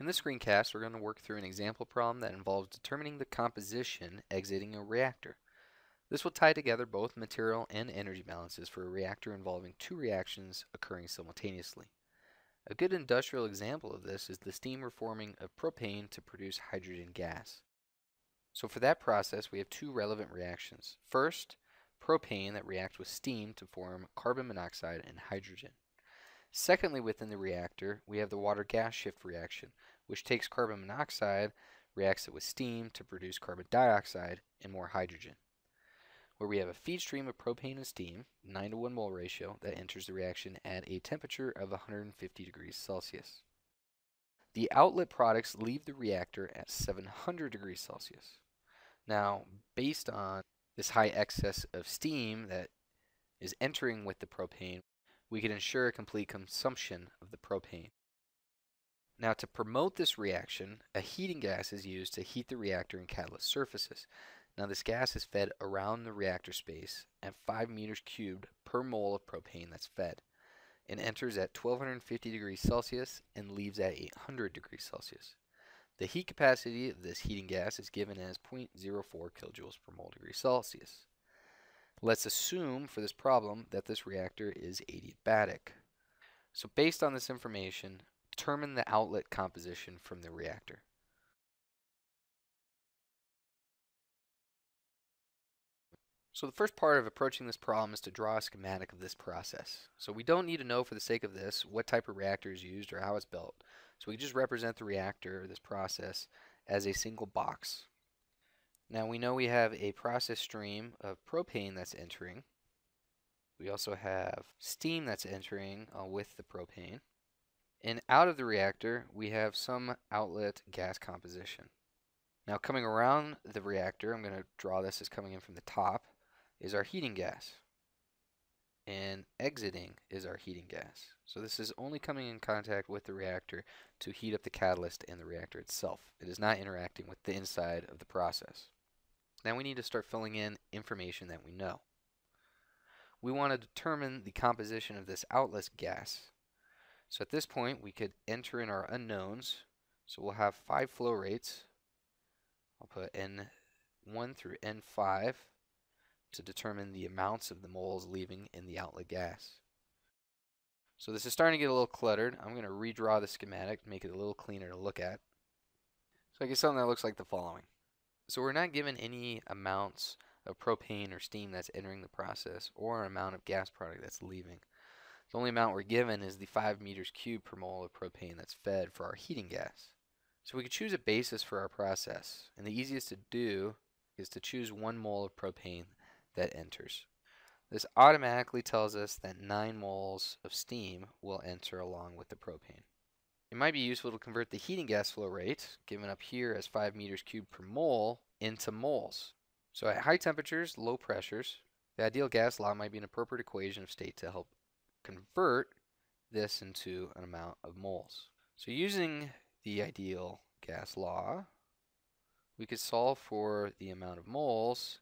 In this screencast, we're going to work through an example problem that involves determining the composition exiting a reactor. This will tie together both material and energy balances for a reactor involving two reactions occurring simultaneously. A good industrial example of this is the steam reforming of propane to produce hydrogen gas. So for that process, we have two relevant reactions. First, propane that reacts with steam to form carbon monoxide and hydrogen. Secondly, within the reactor, we have the water gas shift reaction, which takes carbon monoxide, reacts it with steam to produce carbon dioxide and more hydrogen, where we have a feed stream of propane and steam, 9:1 mole ratio, that enters the reaction at a temperature of 150 degrees Celsius. The outlet products leave the reactor at 700 degrees Celsius. Now, based on this high excess of steam that is entering with the propane, we can ensure a complete consumption of the propane. Now, to promote this reaction, a heating gas is used to heat the reactor and catalyst surfaces. Now, this gas is fed around the reactor space at 5 meters cubed per mole of propane that's fed, and enters at 1250 degrees Celsius and leaves at 800 degrees Celsius. The heat capacity of this heating gas is given as 0.04 kilojoules per mole degree Celsius. Let's assume for this problem that this reactor is adiabatic. So based on this information, determine the outlet composition from the reactor. So the first part of approaching this problem is to draw a schematic of this process. So we don't need to know for the sake of this what type of reactor is used or how it's built. So we just represent the reactor, or this process, as a single box. Now we know we have a process stream of propane that's entering. We also have steam that's entering with the propane. And out of the reactor, we have some outlet gas composition. Now coming around the reactor, I'm going to draw this as coming in from the top, is our heating gas. And exiting is our heating gas. So this is only coming in contact with the reactor to heat up the catalyst and the reactor itself. It is not interacting with the inside of the process. Now we need to start filling in information that we know. We want to determine the composition of this outlet gas. So at this point, we could enter in our unknowns. So we'll have 5 flow rates. I'll put N1 through N5 to determine the amounts of the moles leaving in the outlet gas. So this is starting to get a little cluttered. I'm going to redraw the schematic, make it a little cleaner to look at. So I get something that looks like the following. So we're not given any amounts of propane or steam that's entering the process or an amount of gas product that's leaving. The only amount we're given is the 5 meters cubed per mole of propane that's fed for our heating gas. So we could choose a basis for our process, and the easiest to do is to choose 1 mole of propane that enters. This automatically tells us that 9 moles of steam will enter along with the propane. It might be useful to convert the heating gas flow rate, given up here as 5 meters cubed per mole, into moles. So at high temperatures, low pressures, the ideal gas law might be an appropriate equation of state to help convert this into an amount of moles. So using the ideal gas law, we could solve for the amount of moles,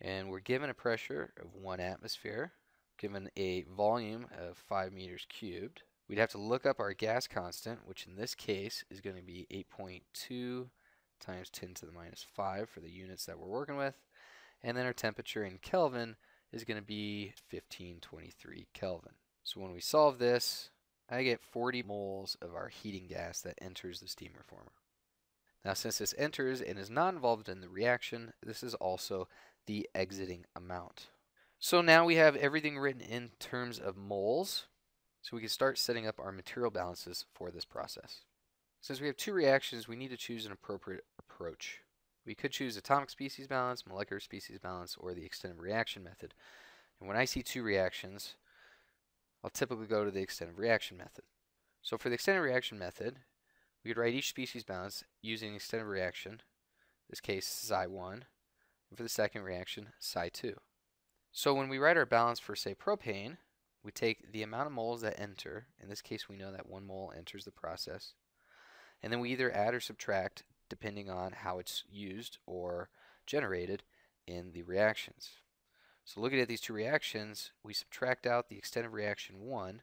and we're given a pressure of 1 atmosphere, given a volume of 5 meters cubed. We'd have to look up our gas constant, which in this case is going to be 8.2 times 10 to the minus 5 for the units that we're working with, and then our temperature in Kelvin is going to be 1523 Kelvin. So when we solve this, I get 40 moles of our heating gas that enters the steam reformer. Now, since this enters and is not involved in the reaction, this is also the exiting amount. So now we have everything written in terms of moles, so we can start setting up our material balances for this process. Since we have two reactions, we need to choose an appropriate approach. We could choose atomic species balance, molecular species balance, or the extended reaction method. And when I see two reactions, I'll typically go to the extended reaction method. So for the extended reaction method, we could write each species balance using extended reaction, in this case psi 1, and for the second reaction psi 2. So when we write our balance for, say, propane, we take the amount of moles that enter. In this case, we know that 1 mole enters the process, and then we either add or subtract depending on how it's used or generated in the reactions. So looking at these two reactions, we subtract out the extended reaction 1,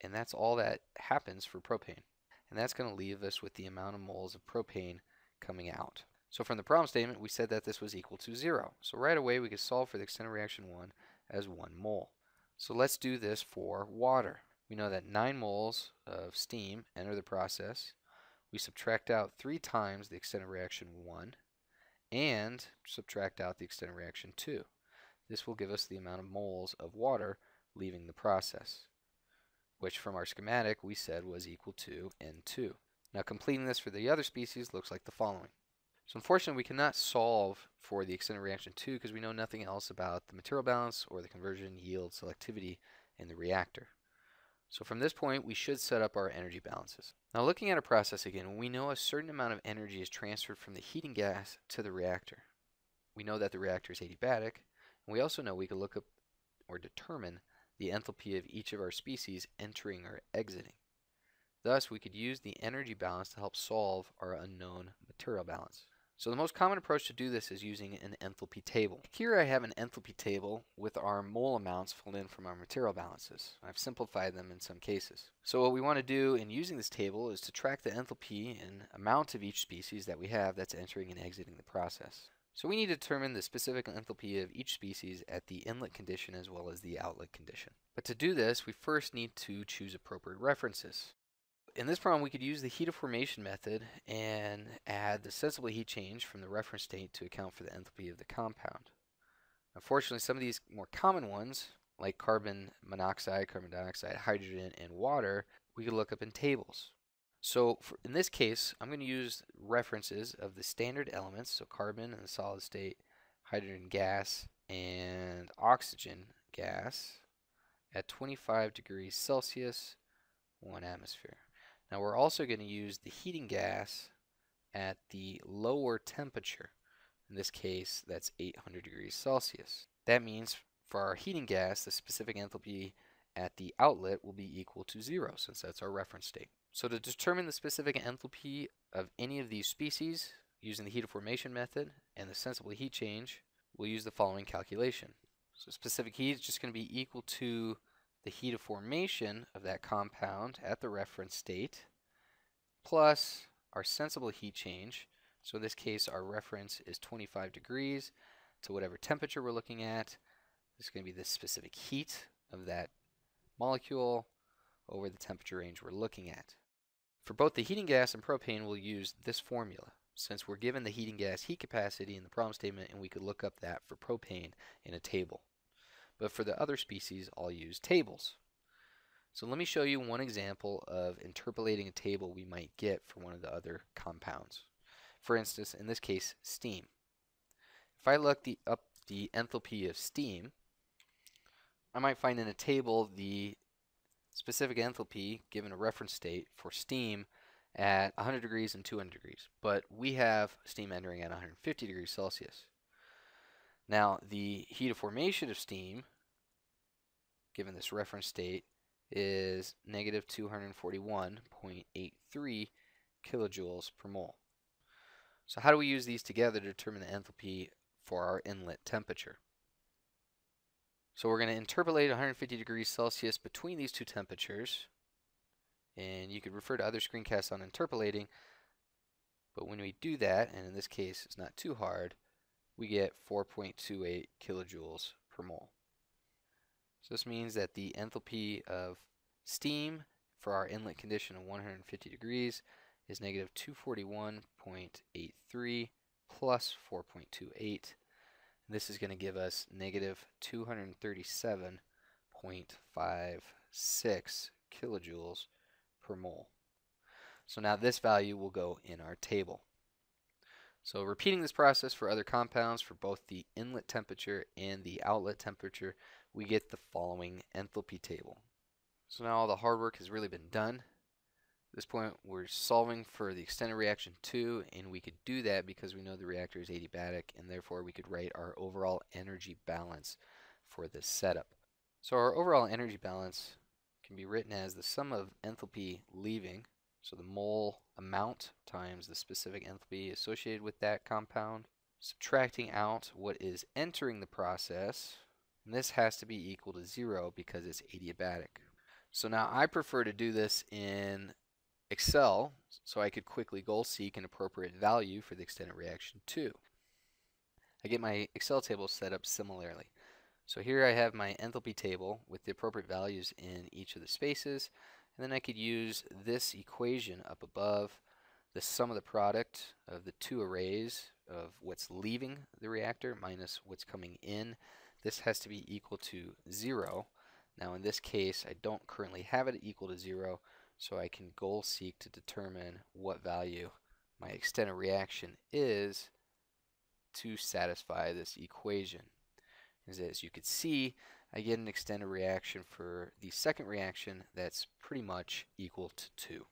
and that's all that happens for propane. and that's going to leave us with the amount of moles of propane coming out. So from the problem statement, we said that this was equal to 0. So right away, we could solve for the extent of reaction 1 as 1 mole. So let's do this for water. We know that 9 moles of steam enter the process. We subtract out 3 times the extent of reaction 1 and subtract out the extent of reaction 2. This will give us the amount of moles of water leaving the process, which from our schematic we said was equal to N2. Now completing this for the other species looks like the following. So unfortunately we cannot solve for the extent of reaction 2 because we know nothing else about the material balance or the conversion, yield, selectivity in the reactor. So from this point we should set up our energy balances. Now looking at a process again, we know a certain amount of energy is transferred from the heating gas to the reactor. We know that the reactor is adiabatic, and we also know we can look up or determine the enthalpy of each of our species entering or exiting. Thus we could use the energy balance to help solve our unknown material balance. So the most common approach to do this is using an enthalpy table. Here I have an enthalpy table with our mole amounts filled in from our material balances. I've simplified them in some cases. So what we want to do in using this table is to track the enthalpy and amount of each species that we have that's entering and exiting the process. So we need to determine the specific enthalpy of each species at the inlet condition as well as the outlet condition. But to do this, we first need to choose appropriate references. In this problem, we could use the heat of formation method and add the sensible heat change from the reference state to account for the enthalpy of the compound. Unfortunately, some of these more common ones, like carbon monoxide, carbon dioxide, hydrogen, and water, we could look up in tables. So in this case, I'm going to use references of the standard elements, so carbon in the solid state, hydrogen gas, and oxygen gas at 25 degrees Celsius, 1 atmosphere. Now we're also going to use the heating gas at the lower temperature. In this case, that's 800 degrees Celsius. That means for our heating gas, the specific enthalpy at the outlet will be equal to 0, since that's our reference state. So to determine the specific enthalpy of any of these species, using the heat of formation method and the sensible heat change, we'll use the following calculation. So specific heat is just going to be equal to the heat of formation of that compound at the reference state plus our sensible heat change. So in this case, our reference is 25 degrees to whatever temperature we're looking at. This is going to be the specific heat of that molecule over the temperature range we're looking at. For both the heating gas and propane, we'll use this formula, since we're given the heating gas heat capacity in the problem statement, and we could look up that for propane in a table. But for the other species, I'll use tables. So let me show you one example of interpolating a table we might get for one of the other compounds. For instance, in this case, steam. If I look up the enthalpy of steam, I might find in a table the specific enthalpy given a reference state for steam at 100 degrees and 200 degrees. But we have steam entering at 150 degrees Celsius. Now, the heat of formation of steam, given this reference state, is negative 241.83 kilojoules per mole. So how do we use these together to determine the enthalpy for our inlet temperature? So we're going to interpolate 150 degrees Celsius between these two temperatures. And you could refer to other screencasts on interpolating. But when we do that, and in this case it's not too hard, we get 4.28 kilojoules per mole. So this means that the enthalpy of steam for our inlet condition of 150 degrees is negative 241.83 plus 4.28. This is going to give us negative 237.56 kilojoules per mole. So now this value will go in our table. So repeating this process for other compounds for both the inlet temperature and the outlet temperature, we get the following enthalpy table. So now all the hard work has really been done. At this point, we're solving for the extent of reaction 2, and we could do that because we know the reactor is adiabatic, and therefore we could write our overall energy balance for this setup. So our overall energy balance can be written as the sum of enthalpy leaving, so the mole amount times the specific enthalpy associated with that compound, subtracting out what is entering the process, and this has to be equal to 0 because it's adiabatic. So now I prefer to do this in Excel so I could quickly goal seek an appropriate value for the extended reaction 2. I get my Excel table set up similarly. So here I have my enthalpy table with the appropriate values in each of the spaces, and then I could use this equation up above, the sum of the product of the two arrays of what's leaving the reactor minus what's coming in. This has to be equal to 0. Now in this case I don't currently have it equal to 0, so I can goal seek to determine what value my extended reaction is to satisfy this equation. As you could see, I get an extended reaction for the second reaction that's pretty much equal to 2.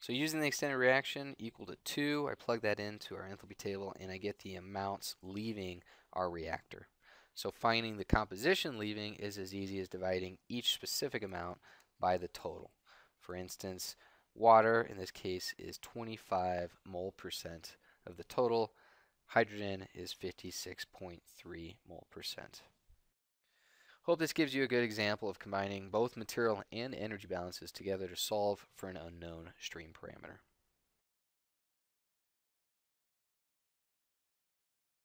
So using the extended reaction equal to 2, I plug that into our enthalpy table and I get the amounts leaving our reactor. So finding the composition leaving is as easy as dividing each specific amount by the total. For instance, water in this case is 25 mole percent of the total. Hydrogen is 56.3 mole percent. Hope this gives you a good example of combining both material and energy balances together to solve for an unknown stream parameter.